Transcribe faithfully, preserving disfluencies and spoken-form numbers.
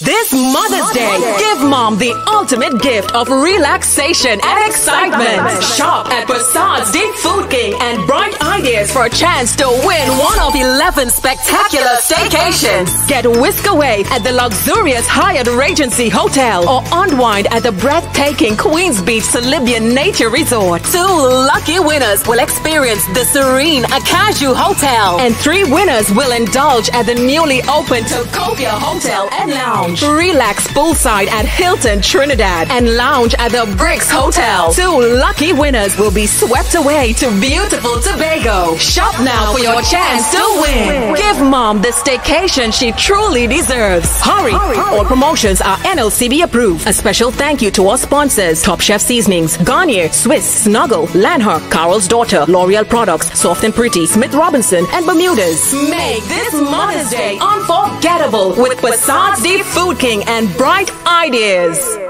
This Mother's Day, give mom the ultimate gift of relaxation and excitement. Shop at Persad's D Food King and Bright Ideas for a chance to win one of eleven spectacular staycations. Get whisked away at the luxurious Hyatt Regency Hotel or unwind at the breathtaking Queens Beach Salybia Nature Resort. Two lucky winners will experience the serene Acajou Hotel and three winners will indulge at the newly opened Tocopia Hotel and Lounge. Relax poolside at Hilton Trinidad and lounge at the Brix Hotel. Two lucky winners will be swept away to beautiful Tobago. Shop now for your chance to win. Give mom the staycation she truly deserves. Hurry! All promotions are N L C B approved. A special thank you to our sponsors: Top Chef Seasonings, Garnier, Swiss, Snuggle, Landhur, Carol's Daughter, L'Oreal Products, Soft and Pretty, Smith Robinson, and Bermuda's. Make this Mother's Day unforgettable with Persad's D Food King and Bright Ideas.